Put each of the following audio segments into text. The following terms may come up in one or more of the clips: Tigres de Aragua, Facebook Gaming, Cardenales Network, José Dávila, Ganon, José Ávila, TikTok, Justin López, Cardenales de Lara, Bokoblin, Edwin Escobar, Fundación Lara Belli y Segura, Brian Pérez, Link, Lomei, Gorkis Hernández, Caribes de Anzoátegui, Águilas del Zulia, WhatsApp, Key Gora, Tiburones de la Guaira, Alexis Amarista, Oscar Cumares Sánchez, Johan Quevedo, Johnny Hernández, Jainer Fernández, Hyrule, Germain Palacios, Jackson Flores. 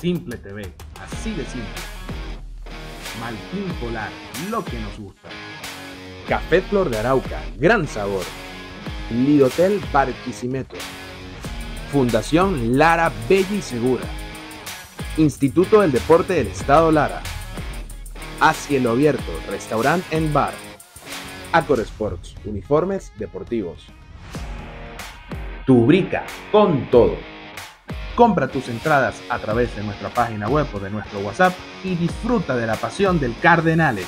Simple TV, así de simple. Maltín Polar, lo que nos gusta. Café Flor de Arauca, gran sabor. Lidotel Barquisimeto. Fundación Lara Belli y Segura. Instituto del Deporte del Estado Lara. A cielo abierto, restaurante en bar. Acor Sports, uniformes deportivos. Tubrica, con todo. Compra tus entradas a través de nuestra página web o de nuestro WhatsApp y disfruta de la pasión del Cardenales.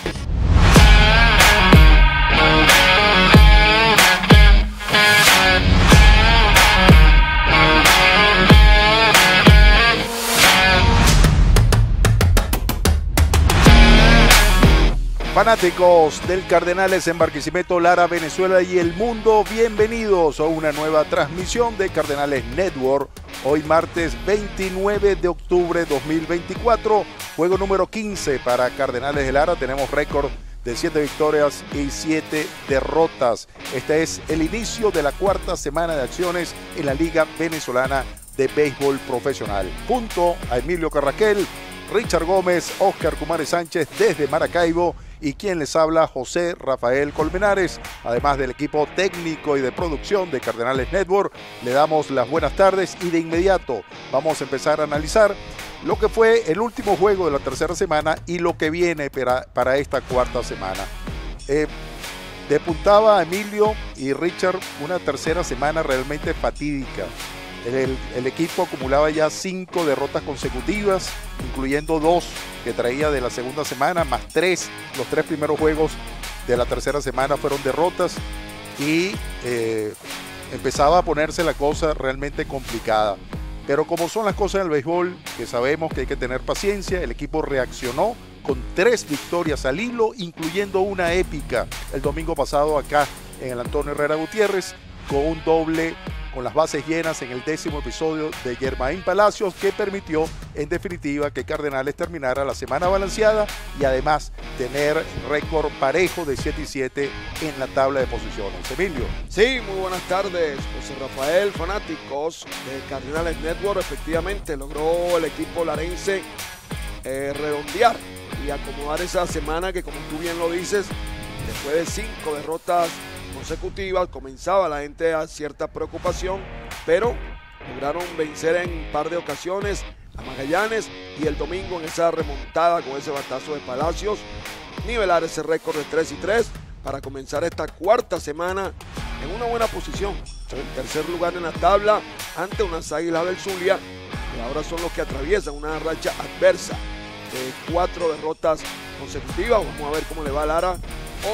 Fanáticos del Cardenales en Barquisimeto, Lara, Venezuela y el mundo, bienvenidos a una nueva transmisión de Cardenales Network. Hoy martes 29 de octubre 2024, juego número 15 para Cardenales de Lara. Tenemos récord de 7 victorias y 7 derrotas. Este es el inicio de la cuarta semana de acciones en la Liga Venezolana de Béisbol Profesional. Junto a Emilio Carrasquel, Richard Gómez, Oscar Cumares Sánchez desde Maracaibo y quien les habla, José Rafael Colmenares, además del equipo técnico y de producción de Cardenales Network. Le damos las buenas tardes y de inmediato vamos a empezar a analizar lo que fue el último juego de la tercera semana y lo que viene para esta cuarta semana. Despuntaba a Emilio y Richard una tercera semana realmente fatídica. El equipo acumulaba ya 5 derrotas consecutivas, incluyendo 2 que traía de la segunda semana, más 3. Los 3 primeros juegos de la tercera semana fueron derrotas y empezaba a ponerse la cosa realmente complicada. Pero como son las cosas del béisbol, que sabemos que hay que tener paciencia, el equipo reaccionó con 3 victorias al hilo, incluyendo una épica el domingo pasado acá en el Antonio Herrera Gutiérrez, con un doble con las bases llenas en el 10º episodio de Germán Palacios, que permitió en definitiva que Cardenales terminara la semana balanceada y además tener récord parejo de 7-7 en la tabla de posiciones. Emilio. Sí, muy buenas tardes, José Rafael, fanáticos de Cardenales Network. Efectivamente logró el equipo larense redondear y acomodar esa semana que, como tú bien lo dices, después de 5 derrotas consecutivas, comenzaba la gente a cierta preocupación, pero lograron vencer en un par de ocasiones a Magallanes y el domingo en esa remontada con ese batazo de Palacios, nivelar ese récord de 3-3 para comenzar esta cuarta semana en una buena posición, en tercer lugar en la tabla ante unas Águilas del Zulia, que ahora son los que atraviesan una racha adversa de 4 derrotas consecutivas. Vamos a ver cómo le va a Lara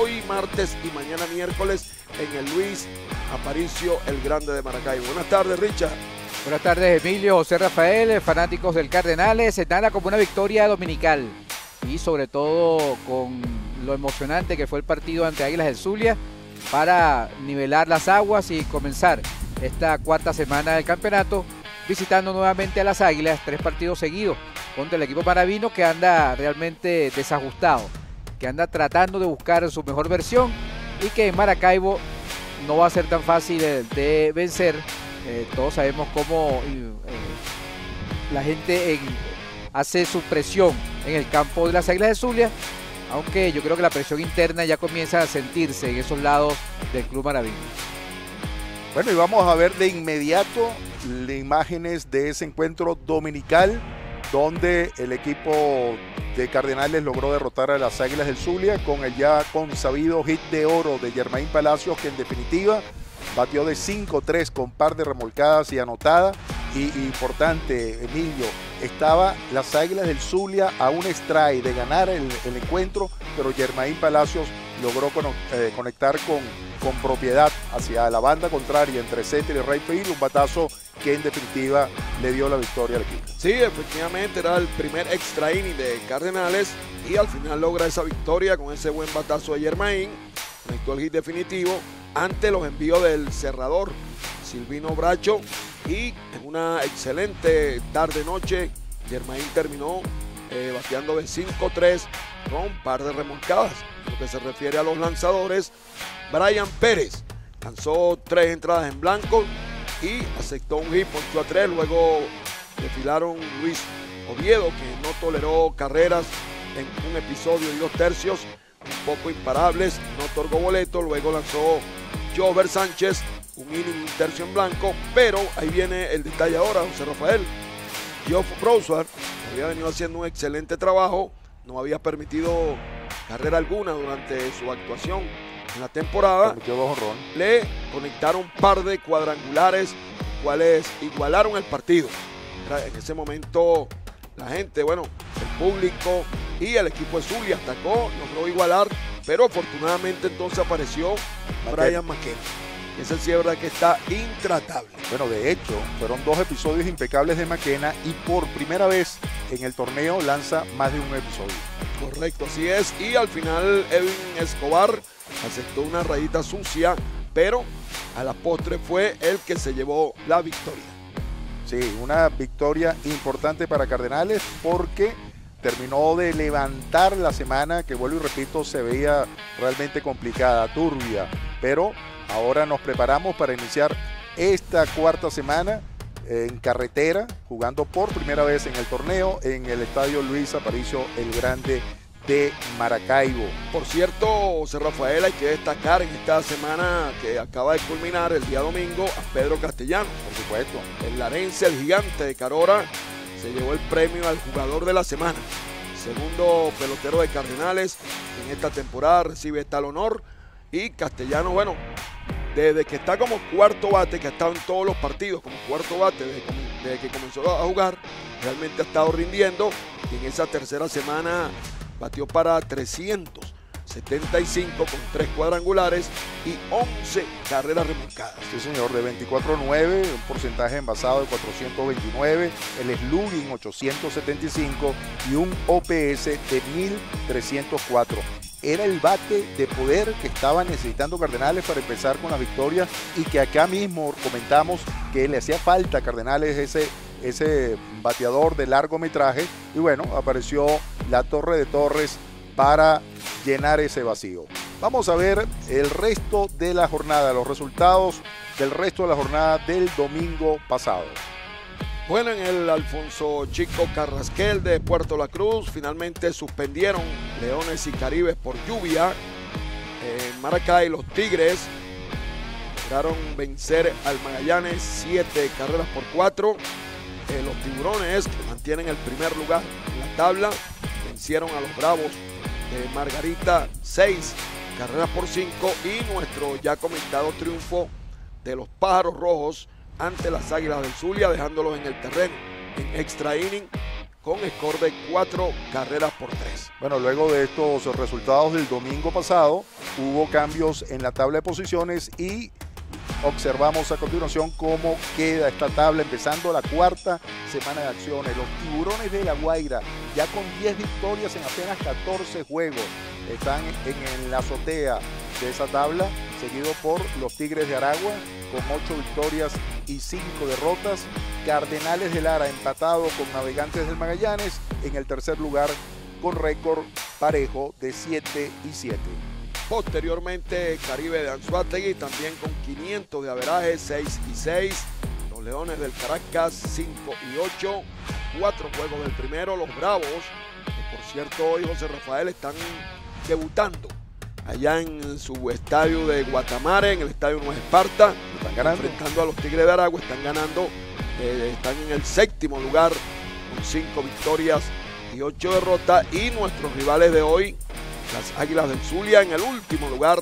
hoy martes y mañana miércoles en el Luis Aparicio el Grande de Maracaibo. Buenas tardes, Richard. Buenas tardes, Emilio, José Rafael, fanáticos del Cardenales. Se nada como una victoria dominical y sobre todo con lo emocionante que fue el partido ante Águilas del Zulia para nivelar las aguas y comenzar esta cuarta semana del campeonato visitando nuevamente a las Águilas, 3 partidos seguidos contra el equipo maravino, que anda realmente desajustado, que anda tratando de buscar su mejor versión y que en Maracaibo no va a ser tan fácil de vencer. Todos sabemos cómo la gente hace su presión en el campo de las Águilas de Zulia, aunque yo creo que la presión interna ya comienza a sentirse en esos lados del Club Maravilla. Bueno, y vamos a ver de inmediato las imágenes de ese encuentro dominical donde el equipo de Cardenales logró derrotar a las Águilas del Zulia con el ya consabido hit de oro de Germain Palacios, que en definitiva batió de 5-3 con par de remolcadas y anotada. Y importante, Emilio, estaba las Águilas del Zulia a un strike de ganar el encuentro, pero Germain Palacios logró conectar con propiedad hacia la banda contraria entre center y right field, un batazo que en definitiva le dio la victoria al equipo. Sí, efectivamente era el primer extra inning de Cardenales y al final logra esa victoria con ese buen batazo de Germain, conectó el hit definitivo ante los envíos del cerrador Silvino Bracho, y en una excelente tarde-noche Germain terminó bateando de 5-3 con un par de remolcadas. Lo que se refiere a los lanzadores, Brian Pérez lanzó 3 entradas en blanco y aceptó un hit, ponchó a 3, luego desfilaron Luis Oviedo, que no toleró carreras en un episodio y 2 tercios, un poco imparables, no otorgó boleto. Luego lanzó Jover Sánchez, un inning, 1 tercio en blanco, pero ahí viene el detalle ahora, José Rafael. Geoff Broussard había venido haciendo un excelente trabajo, no había permitido carrera alguna durante su actuación en la temporada. Le conectaron un par de cuadrangulares, cuales igualaron el partido. En ese momento la gente, bueno, el público y el equipo de Zulia atacó, logró igualar, pero afortunadamente entonces apareció Brian McKenzie. Esa sí es verdad que está intratable. Bueno, de hecho, fueron 2 episodios impecables de McKenna y por primera vez en el torneo lanza más de un episodio. Correcto, así es. Y al final Edwin Escobar aceptó una rayita sucia, pero a la postre fue el que se llevó la victoria. Sí, una victoria importante para Cardenales porque terminó de levantar la semana que, vuelvo y repito, se veía realmente complicada, turbia, pero ahora nos preparamos para iniciar esta 4ª semana en carretera, jugando por primera vez en el torneo en el estadio Luis Aparicio el Grande de Maracaibo. Por cierto, José Rafael, hay que destacar en esta semana que acaba de culminar el día domingo a Pedro Castellano. Por supuesto, el larense, el gigante de Carora, se llevó el premio al jugador de la semana. Segundo pelotero de Cardenales en esta temporada recibe tal honor. Y Castellano, bueno, desde que está como cuarto bate, que ha estado en todos los partidos como cuarto bate desde que comenzó a jugar, realmente ha estado rindiendo. Y en esa 3ª semana batió para 375 con 3 cuadrangulares y 11 carreras remolcadas. Sí, señor, de 24-9, un porcentaje envasado de 429, el slugging 875 y un OPS de 1304. Era el bate de poder que estaba necesitando Cardenales para empezar con la victoria y que acá mismo comentamos que le hacía falta a Cardenales ese bateador de largometraje. Y bueno, apareció la Torre de Torres para llenar ese vacío. Vamos a ver el resto de la jornada, los resultados del resto de la jornada del domingo pasado. Bueno, en el Alfonso Chico Carrasquel de Puerto La Cruz, finalmente suspendieron Leones y Caribes por lluvia. En Maracay, los Tigres lograron vencer al Magallanes 7 carreras por 4. Los Tiburones, que mantienen el primer lugar en la tabla, vencieron a los Bravos de Margarita 6 carreras por 5. Y nuestro ya comentado triunfo de los Pájaros Rojos ante las Águilas del Zulia, dejándolos en el terreno en extra inning con score de 4 carreras por 3. Bueno, luego de estos resultados del domingo pasado, hubo cambios en la tabla de posiciones y observamos a continuación cómo queda esta tabla empezando la 4ª semana de acciones. Los Tiburones de la Guaira, ya con 10 victorias en apenas 14 juegos, están en la azotea de esa tabla, seguido por los Tigres de Aragua con 8 victorias y 5 derrotas. Cardenales de Lara empatado con Navegantes del Magallanes en el tercer lugar con récord parejo de 7-7. Posteriormente, Caribe de Anzoátegui también con 500 de averaje, 6-6. Los Leones del Caracas 5-8, 4 juegos del primero. Los Bravos, que por cierto hoy, José Rafael, están debutando allá en su estadio de Guatamare, en el estadio Nueva Esparta, enfrentando a los Tigres de Aragua. Están ganando, están en el 7º lugar con 5 victorias y 8 derrotas. Y nuestros rivales de hoy, las Águilas del Zulia, en el último lugar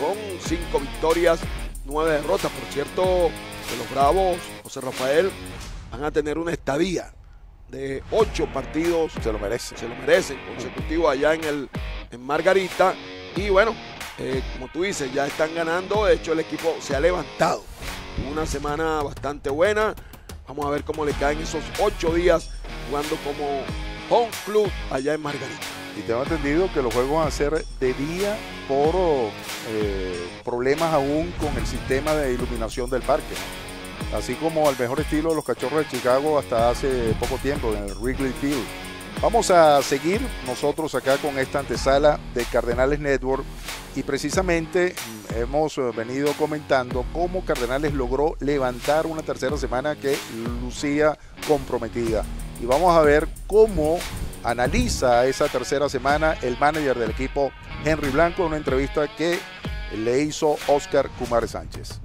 con 5 victorias, 9 derrotas. Por cierto, de los Bravos, José Rafael, van a tener una estadía de 8 partidos. Se lo merecen consecutivos allá en Margarita. Y bueno, como tú dices, ya están ganando. De hecho, el equipo se ha levantado. Una semana bastante buena. Vamos a ver cómo le caen esos 8 días jugando como home club allá en Margarita. Y tengo entendido que los juegos van a ser de día por problemas aún con el sistema de iluminación del parque, ¿no? Así como al mejor estilo de los Cachorros de Chicago hasta hace poco tiempo en el Wrigley Field. Vamos a seguir nosotros acá con esta antesala de Cardenales Network y precisamente hemos venido comentando cómo Cardenales logró levantar una 3ª semana que lucía comprometida. y vamos a ver cómo analiza esa tercera semana el manager del equipo Henry Blanco en una entrevista que le hizo Oscar Cumares Sánchez.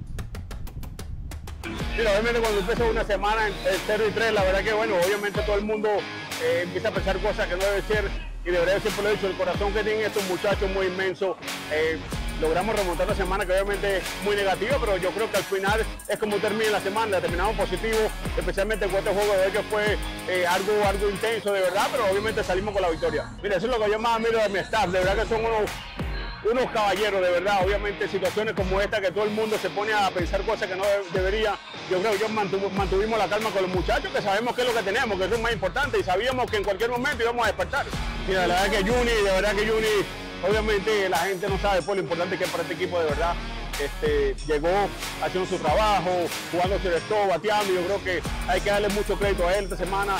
Mira, obviamente cuando empieza una semana en 0-3, la verdad que bueno, obviamente todo el mundo empieza a pensar cosas que no debe ser, y de verdad siempre lo he dicho, el corazón que tienen estos muchachos muy inmenso. Logramos remontar la semana que obviamente es muy negativa, pero yo creo que al final es como termina la semana, la terminamos positivo, especialmente con este juego de hoy que fue algo intenso de verdad, pero obviamente salimos con la victoria. Mira, eso es lo que yo más admiro de mi staff, de verdad que son unos caballeros, de verdad. Obviamente situaciones como esta que todo el mundo se pone a pensar cosas que no debería, yo creo que mantuvimos la calma con los muchachos, que sabemos qué es lo que tenemos, que eso es más importante, y sabíamos que en cualquier momento íbamos a despertar. Mira, la verdad que Johnny, obviamente la gente no sabe por lo importante que es para este equipo, de verdad. Llegó haciendo su trabajo, jugando su resto, bateando. Yo creo que hay que darle mucho crédito a él esta semana.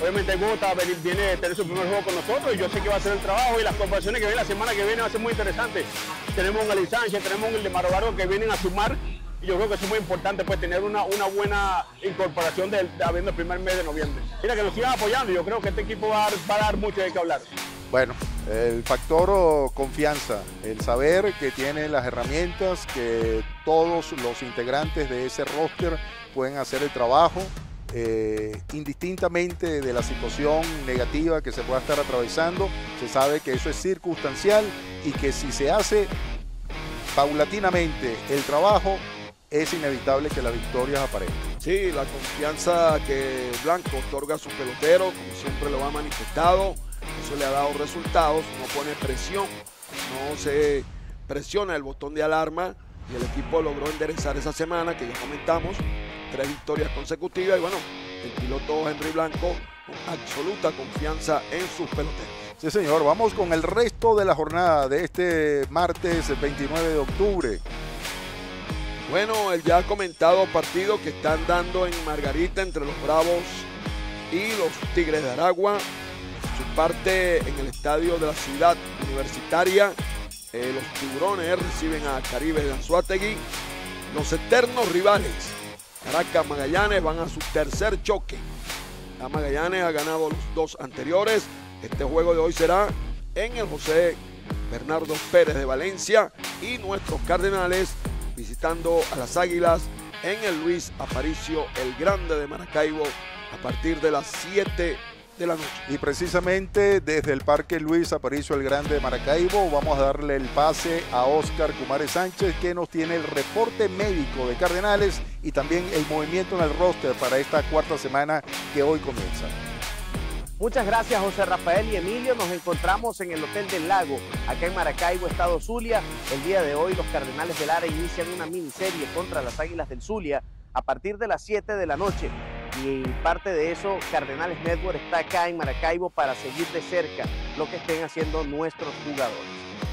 Obviamente Gota viene a tener su primer juego con nosotros y yo sé que va a hacer el trabajo, y las comparaciones que vienen la semana que viene va a ser muy interesante. Tenemos un Ali Sánchez, tenemos un Ildemaro Vargas que vienen a sumar, y yo creo que eso es muy importante, pues tener una buena incorporación habiendo el primer mes de noviembre. Mira, que nos sigan apoyando, yo creo que este equipo va a dar mucho de qué hablar. Bueno, el factor confianza, el saber que tiene las herramientas, que todos los integrantes de ese roster pueden hacer el trabajo, indistintamente de la situación negativa que se pueda estar atravesando. Se sabe que eso es circunstancial y que si se hace paulatinamente el trabajo, es inevitable que las victorias aparezcan. Sí, la confianza que Blanco otorga a sus peloteros, como siempre lo ha manifestado, eso le ha dado resultados. No pone presión, no se presiona el botón de alarma, y el equipo logró enderezar esa semana que ya comentamos, 3 victorias consecutivas, y bueno, el piloto Henry Blanco con absoluta confianza en sus peloteros. Sí, señor, vamos con el resto de la jornada de este martes 29 de octubre. Bueno, el ya comentado partido que están dando en Margarita entre los Bravos y los Tigres de Aragua. Su parte en el estadio de la ciudad universitaria, los Tiburones reciben a Caribes de Anzoátegui. Los eternos rivales, Caracas Magallanes, van a su tercer choque. La Magallanes ha ganado los 2 anteriores. Este juego de hoy será en el José Bernardo Pérez de Valencia, y nuestros Cardenales visitando a las Águilas en el Luis Aparicio el Grande de Maracaibo a partir de las 7 de la noche. Y precisamente desde el Parque Luis Aparicio el Grande de Maracaibo vamos a darle el pase a Óscar Cumares Sánchez, que nos tiene el reporte médico de Cardenales y también el movimiento en el roster para esta cuarta semana que hoy comienza. Muchas gracias, José Rafael y Emilio. Nos encontramos en el Hotel del Lago, acá en Maracaibo, estado Zulia. El día de hoy los Cardenales de Lara inician una miniserie contra las Águilas del Zulia a partir de las 7 de la noche. Y parte de eso, Cardenales Network está acá en Maracaibo para seguir de cerca lo que estén haciendo nuestros jugadores.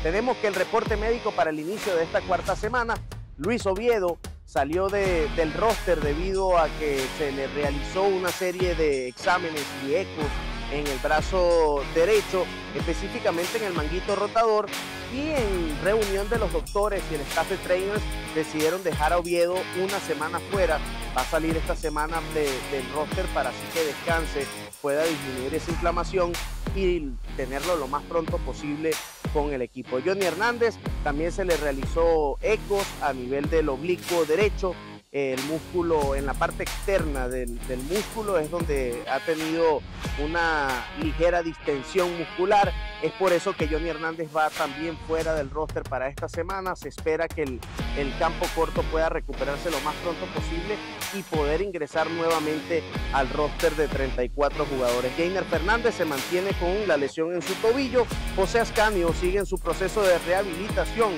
Tenemos que el reporte médico para el inicio de esta cuarta semana, Luis Oviedo salió del roster debido a que se le realizó una serie de exámenes y ecos en el brazo derecho, específicamente en el manguito rotador, y en reunión de los doctores y el staff de trainers decidieron dejar a Oviedo una semana fuera. Va a salir esta semana del roster para así que descanse, pueda disminuir esa inflamación y tenerlo lo más pronto posible con el equipo. Johnny Hernández también se le realizó ecos a nivel del oblicuo derecho. El músculo, en la parte externa del músculo, es donde ha tenido una ligera distensión muscular. Es por eso que Johnny Hernández va también fuera del roster para esta semana. Se espera que el campo corto pueda recuperarse lo más pronto posible y poder ingresar nuevamente al roster de 34 jugadores. Jainer Fernández se mantiene con la lesión en su tobillo. José Ascanio sigue en su proceso de rehabilitación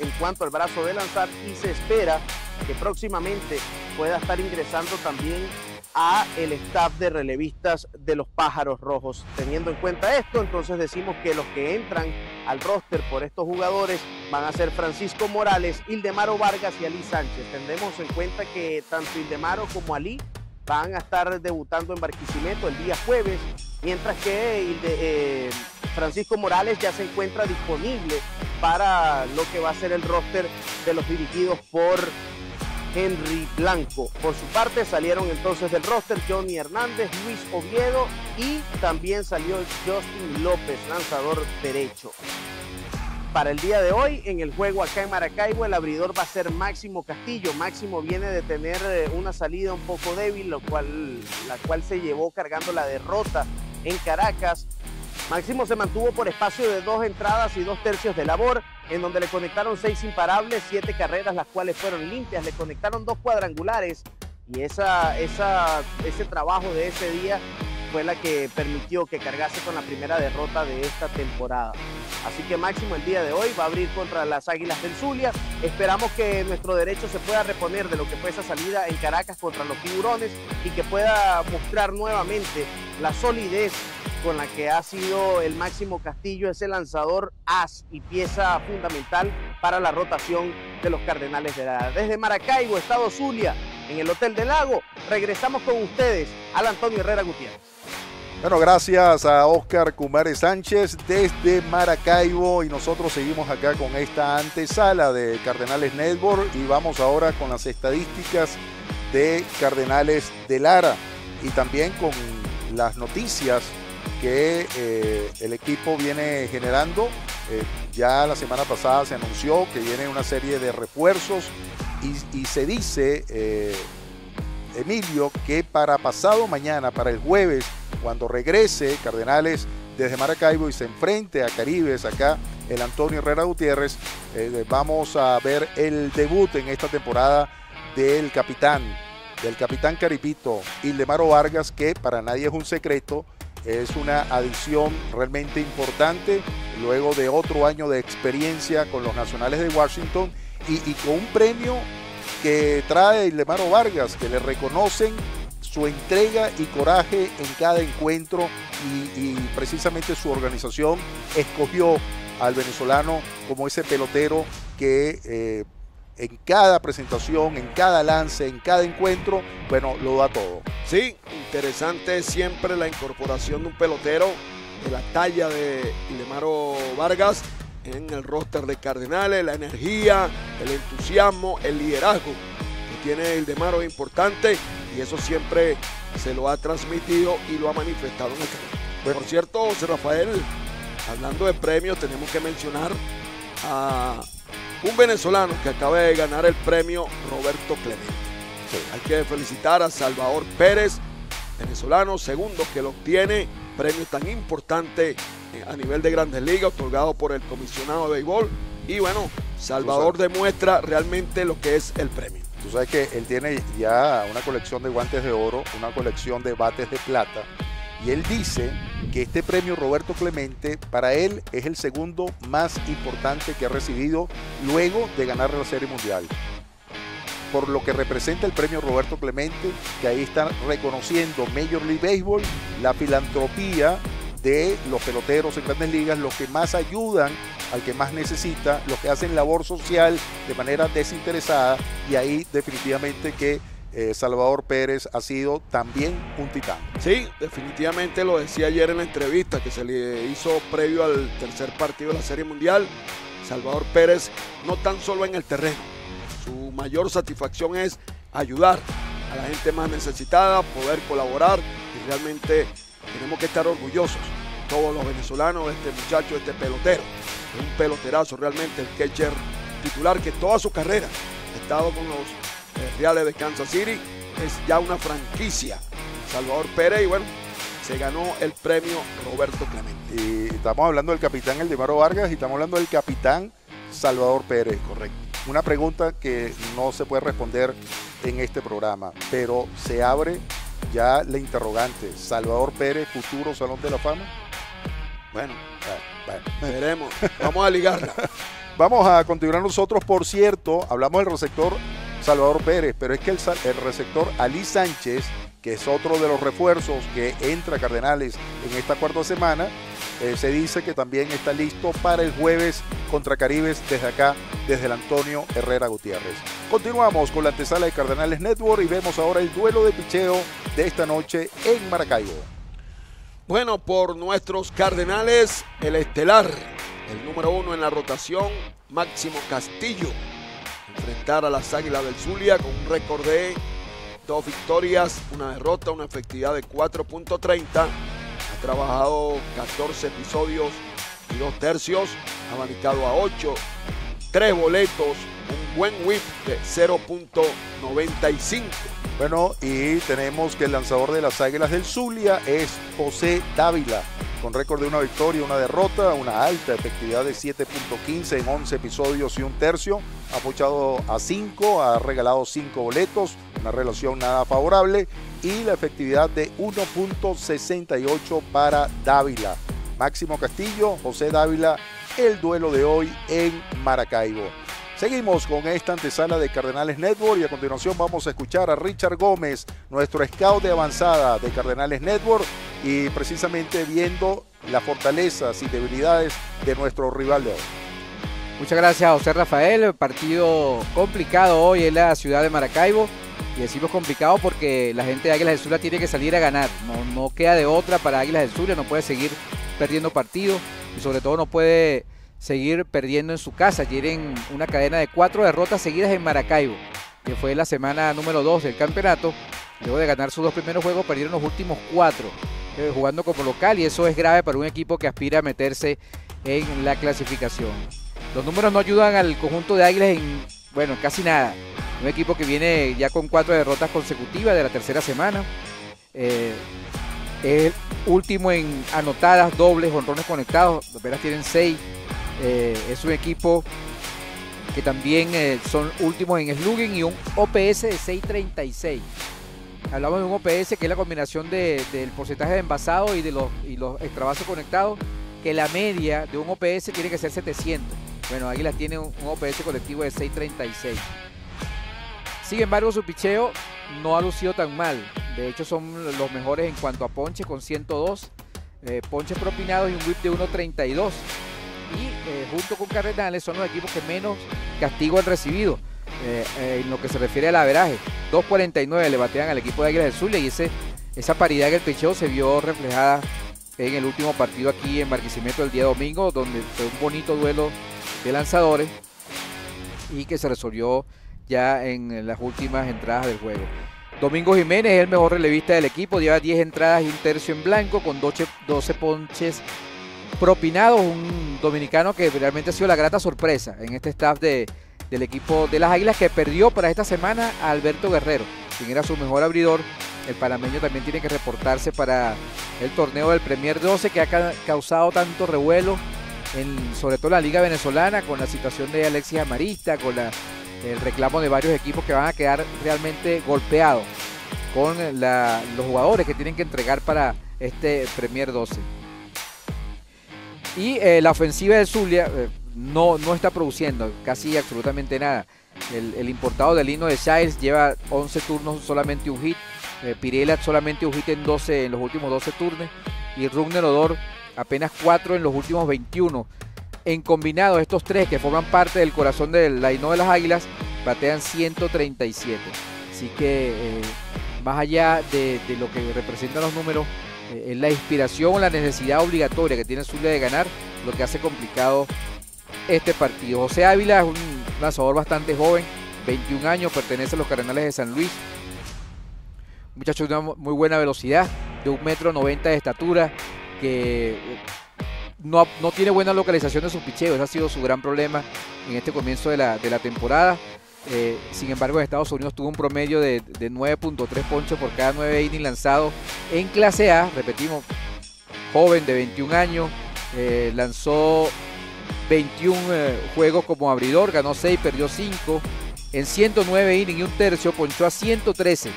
en cuanto al brazo de lanzar, y se espera que próximamente pueda estar ingresando también a el staff de relevistas de los Pájaros Rojos. Teniendo en cuenta esto, entonces decimos que los que entran al roster por estos jugadores van a ser Francisco Morales, Ildemaro Vargas y Ali Sánchez. Tendremos en cuenta que tanto Ildemaro como Ali van a estar debutando en Barquisimeto el día jueves, mientras que Francisco Morales ya se encuentra disponible para lo que va a ser el roster de los dirigidos por Henry Blanco. Por su parte salieron entonces del roster Johnny Hernández, Luis Oviedo y también salió Justin López, lanzador derecho. Para el día de hoy, en el juego acá en Maracaibo, el abridor va a ser Máximo Castillo. Máximo viene de tener una salida un poco débil, la cual se llevó cargando la derrota en Caracas. Máximo se mantuvo por espacio de 2 entradas y 2 tercios de labor, en donde le conectaron 6 imparables, 7 carreras, las cuales fueron limpias. Le conectaron 2 cuadrangulares y ese trabajo de ese día fue la que permitió que cargase con la primera derrota de esta temporada. Así que Máximo el día de hoy va a abrir contra las Águilas del Zulia. Esperamos que nuestro derecho se pueda reponer de lo que fue esa salida en Caracas contra los Tiburones y que pueda mostrar nuevamente la solidez con la que ha sido el Máximo Castillo, ese lanzador as y pieza fundamental para la rotación de los Cardenales de Lara. Desde Maracaibo, Estado Zulia, en el Hotel del Lago, regresamos con ustedes al Antonio Herrera Gutiérrez. Bueno, gracias a Oscar Cumares Sánchez desde Maracaibo, y nosotros seguimos acá con esta antesala de Cardenales Network y vamos ahora con las estadísticas de Cardenales de Lara y también con las noticias que el equipo viene generando. Ya la semana pasada se anunció que viene una serie de refuerzos y se dice, Emilio, que para pasado mañana, para el jueves, cuando regrese Cardenales desde Maracaibo y se enfrente a Caribes, acá el Antonio Herrera Gutiérrez, vamos a ver el debut en esta temporada del capitán caripito, Ildemaro Vargas, que para nadie es un secreto, es una adición realmente importante, luego de otro año de experiencia con los Nacionales de Washington y con un premio que trae Ildemaro Vargas, que le reconocen su entrega y coraje en cada encuentro y precisamente su organización escogió al venezolano como ese pelotero que en cada presentación, en cada lance, en cada encuentro, bueno, lo da todo. Sí, interesante siempre la incorporación de un pelotero de la talla de Ildemaro Vargas en el roster de Cardenales. La energía, el entusiasmo, el liderazgo que tiene Ildemaro es importante. Y eso siempre se lo ha transmitido y lo ha manifestado en el canal. Por cierto, José Rafael, hablando de premios, tenemos que mencionar a un venezolano que acaba de ganar el premio, Roberto Clemente. Sí. Hay que felicitar a Salvador Pérez, venezolano, segundo que lo obtiene, premio tan importante a nivel de Grandes Ligas, otorgado por el comisionado de béisbol. Y bueno, Salvador demuestra realmente lo que es el premio. Tú sabes que él tiene ya una colección de guantes de oro, una colección de bates de plata, y él dice que este premio Roberto Clemente para él es el segundo más importante que ha recibido luego de ganar la Serie Mundial. Por lo que representa el premio Roberto Clemente, que ahí están reconociendo Major League Baseball, la filantropía de los peloteros en Grandes Ligas, los que más ayudan al que más necesita, los que hacen labor social de manera desinteresada, y ahí definitivamente que Salvador Pérez ha sido también un titán. Sí, definitivamente lo decía ayer en la entrevista que se le hizo previo al tercer partido de la Serie Mundial. Salvador Pérez no tan solo en el terreno, su mayor satisfacción es ayudar a la gente más necesitada, poder colaborar, y realmente tenemos que estar orgullosos todos los venezolanos de este muchacho, de este pelotero. Es un peloterazo realmente, el catcher titular que toda su carrera ha estado con los Reales de Kansas City. Es ya una franquicia Salvador Pérez, y bueno, se ganó el premio Roberto Clemente. Y estamos hablando del capitán Ildemaro Vargas y estamos hablando del capitán Salvador Pérez. Correcto. Una pregunta que no se puede responder en este programa, pero se abre ya la interrogante: Salvador Pérez, futuro Salón de la Fama. Bueno, veremos, vamos a ligarla. Vamos a continuar nosotros. Por cierto, hablamos del receptor Salvador Pérez, pero es que el receptor Ali Sánchez, que es otro de los refuerzos que entra a Cardenales en esta cuarta semana, se dice que también está listo para el jueves contra Caribes, desde acá, desde el Antonio Herrera Gutiérrez. Continuamos con la antesala de Cardenales Network y vemos ahora el duelo de picheo de esta noche en Maracaibo. Bueno, por nuestros Cardenales, el estelar, el número 1 en la rotación, Máximo Castillo. enfrentar a las Águilas del Zulia con un récord de 2 victorias, una derrota, una efectividad de 4.30. Ha trabajado 14 episodios y 2 tercios, ha abanicado a 8, 3 boletos, un buen whip de 0.95. Bueno, y tenemos que el lanzador de las Águilas del Zulia es José Dávila, con récord de 1 victoria, 1 derrota, una alta efectividad de 7.15 en 11 episodios y 1 tercio. Ha ponchado a 5, ha regalado 5 boletos, una relación nada favorable, y la efectividad de 1.68 para Dávila. Máximo Castillo, José Dávila, el duelo de hoy en Maracaibo. Seguimos con esta antesala de Cardenales Network y a continuación vamos a escuchar a Richard Gómez, nuestro scout de avanzada de Cardenales Network, y precisamente viendo las fortalezas y debilidades de nuestro rival de hoy. Muchas gracias, José Rafael. Partido complicado hoy en la ciudad de Maracaibo, y decimos complicado porque la gente de Águilas del Zulia tiene que salir a ganar, no queda de otra para Águilas del Zulia, no puede seguir perdiendo partidos y sobre todo no puede seguir perdiendo en su casa. Tienen una cadena de 4 derrotas seguidas en Maracaibo, que fue la semana número 2 del campeonato. Luego de ganar sus 2 primeros juegos, perdieron los últimos 4 jugando como local, y eso es grave para un equipo que aspira a meterse en la clasificación. Los números no ayudan al conjunto de Águilas en, bueno, casi nada. Un equipo que viene ya con 4 derrotas consecutivas de la tercera semana. Es último en anotadas, dobles, jonrones conectados. Apenas tienen 6. Es un equipo que también son últimos en slugging y un OPS de 6.36. Hablamos de un OPS que es la combinación del porcentaje de envasado y de los extrabases conectados, que la media de un OPS tiene que ser 700. Bueno, Águilas tiene un OPS colectivo de 6.36. Sin embargo, su picheo no ha lucido tan mal. De hecho, son los mejores en cuanto a ponches, con 102 ponches propinados y un whip de 1.32. Y junto con Cardenales son los equipos que menos castigo han recibido en lo que se refiere al averaje. 2.49 le batean al equipo de Águilas del Zulia, y esa paridad en el picheo se vio reflejada en el último partido aquí en Barquisimeto el día domingo, donde fue un bonito duelo de lanzadores y que se resolvió ya en las últimas entradas del juego. Domingo Jiménez es el mejor relevista del equipo, lleva 10 entradas y 1 tercio en blanco con 12 ponches propinados, un dominicano que realmente ha sido la grata sorpresa en este staff del equipo de las Águilas, que perdió para esta semana a Alberto Guerrero, quien era su mejor abridor. El panameño también tiene que reportarse para el torneo del Premier 12, que ha causado tanto revuelo, sobre todo en la liga venezolana, con la situación de Alexis Amarista, con el reclamo de varios equipos que van a quedar realmente golpeados con los jugadores que tienen que entregar para este Premier 12. Y la ofensiva del Zulia no está produciendo casi absolutamente nada. El importado de Lino de Shiles lleva 11 turnos, solamente un hit. Pirela solamente un hit en los últimos 12 turnos. Y Rugner Odor apenas 4 en los últimos 21. En combinado, estos 3 que forman parte del corazón del line de las Águilas batean 137. Así que más allá de lo que representan los números, es la inspiración o la necesidad obligatoria que tiene el Zulia de ganar lo que hace complicado este partido. José Ávila es un lanzador bastante joven, 21 años, pertenece a los Cardenales de San Luis. Muchacho de una muy buena velocidad, de 1,90 m de estatura, que no tiene buena localización de sus picheos. Ese ha sido su gran problema en este comienzo de la temporada. Sin embargo, en Estados Unidos tuvo un promedio de 9.3 ponches por cada 9 innings lanzados en clase A. Repetimos, joven de 21 años, lanzó 21 juegos como abridor, ganó 6, perdió 5. En 109 innings y 1 tercio ponchó a 113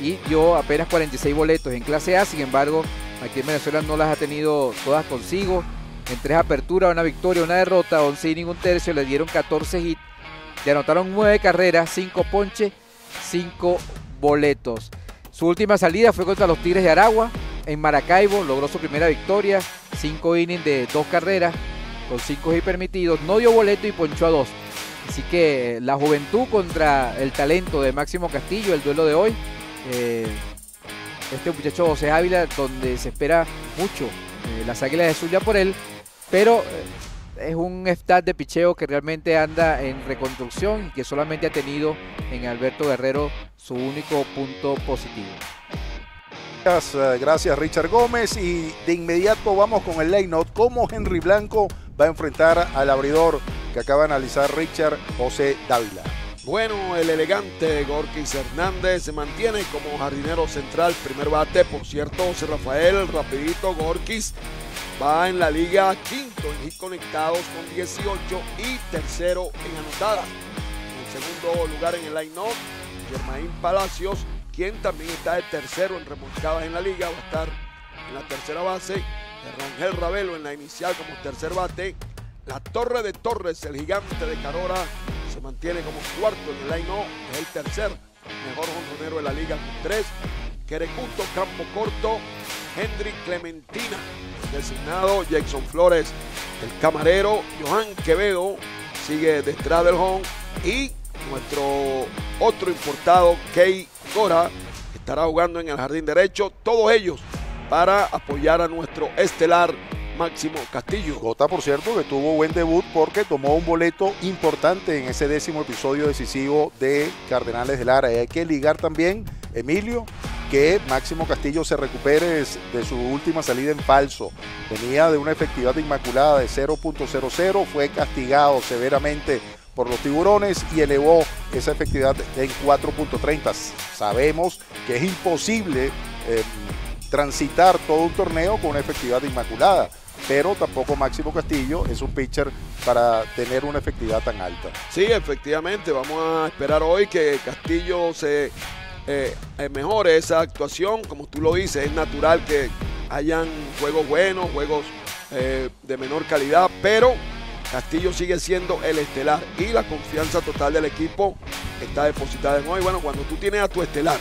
y dio apenas 46 boletos en clase A. Sin embargo, aquí en Venezuela no las ha tenido todas consigo. En 3 aperturas, 1 victoria, 1 derrota, 11 innings, 1 tercio, le dieron 14 hits. Le anotaron 9 carreras, 5 ponches, 5 boletos. Su última salida fue contra los Tigres de Aragua en Maracaibo, logró su primera victoria, 5 innings de 2 carreras con 5 hits permitidos, no dio boleto y ponchó a 2. Así que la juventud contra el talento de Máximo Castillo, el duelo de hoy. Este muchacho José Ávila, donde se espera mucho las Águilas de Zulia por él, pero es un staff de picheo que realmente anda en reconstrucción y que solamente ha tenido en Alberto Guerrero su único punto positivo. Gracias Richard Gómez, y de inmediato vamos con el line out, cómo Henry Blanco va a enfrentar al abridor que acaba de analizar Richard, José Dávila. Bueno, el elegante Gorkis Hernández se mantiene como jardinero central, primer bate. Por cierto, José Rafael, rapidito, Gorkis va en la liga quinto en hit conectados con 18 y tercero en anotadas. En segundo lugar en el line-up, Germán Palacios, quien también está de tercero en remolcadas en la liga, va a estar en la tercera base. Rangel Ravelo en la inicial como tercer bate. La Torre de Torres, el gigante de Carora, se mantiene como cuarto en el line-up, es el tercer mejor jonronero de la liga con 3. Querecuto, campo corto, Henry Clementina, designado Jackson Flores, el camarero. Johan Quevedo sigue detrás del home, y nuestro otro importado, Key Gora, estará jugando en el jardín derecho. Todos ellos para apoyar a nuestro estelar Máximo Castillo. Gota, por cierto, que tuvo buen debut porque tomó un boleto importante en ese 10º episodio decisivo de Cardenales de Lara. Y hay que ligar también, Emilio, que Máximo Castillo se recupere de su última salida en falso. Venía de una efectividad inmaculada de 0.00, fue castigado severamente por los tiburones y elevó esa efectividad en 4.30. Sabemos que es imposible transitar todo un torneo con una efectividad inmaculada, pero tampoco Máximo Castillo es un pitcher para tener una efectividad tan alta. Sí, efectivamente, vamos a esperar hoy que Castillo se mejore esa actuación. Como tú lo dices, es natural que hayan juegos buenos, juegos de menor calidad, pero Castillo sigue siendo el estelar y la confianza total del equipo está depositada en hoy. Bueno, cuando tú tienes a tu estelar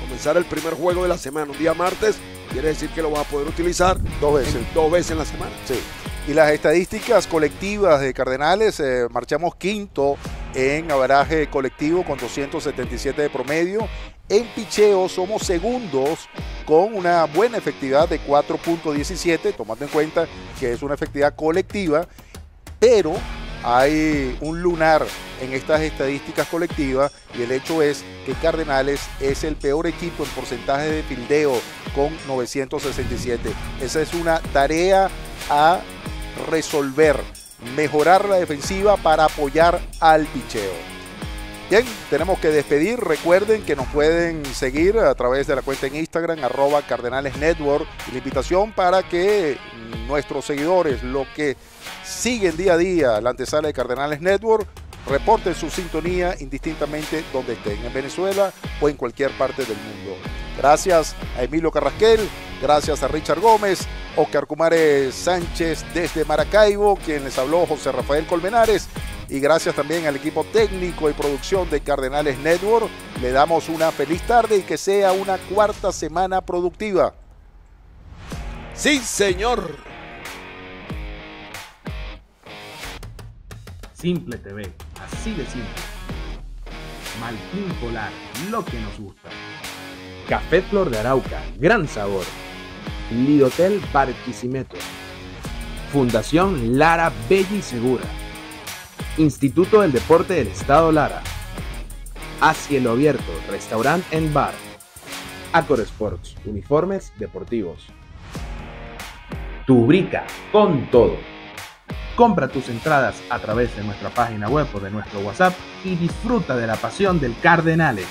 comenzar el primer juego de la semana, un día martes, quiere decir que lo vas a poder utilizar dos veces en la semana. Sí. Y las estadísticas colectivas de Cardenales, marchamos quinto en averaje colectivo con 277 de promedio. En picheo somos segundos con una buena efectividad de 4.17, tomando en cuenta que es una efectividad colectiva, pero hay un lunar en estas estadísticas colectivas, y el hecho es que Cardenales es el peor equipo en porcentaje de fildeo con 967. Esa es una tarea a resolver, mejorar la defensiva para apoyar al picheo. Bien, tenemos que despedir. Recuerden que nos pueden seguir a través de la cuenta en Instagram, @Cardenales Network. La invitación para que nuestros seguidores, los que siguen día a día la antesala de Cardenales Network, reporten su sintonía indistintamente donde estén, en Venezuela o en cualquier parte del mundo. Gracias a Emilio Carrasquel, gracias a Richard Gómez, Oscar Cumares Sánchez desde Maracaibo, quien les habló José Rafael Colmenares, y gracias también al equipo técnico y producción de Cardenales Network. Le damos una feliz tarde y que sea una cuarta semana productiva. Sí, señor. Simple TV, así de simple. Maltín Polar, lo que nos gusta. Café Flor de Arauca, gran sabor. Lidotel Barquisimeto. Fundación Lara Belli y Segura. Instituto del Deporte del Estado Lara. A Cielo Abierto, restaurante en bar. Acor Sports, uniformes deportivos. Tubrica, con todo. Compra tus entradas a través de nuestra página web o de nuestro WhatsApp y disfruta de la pasión del Cardenales.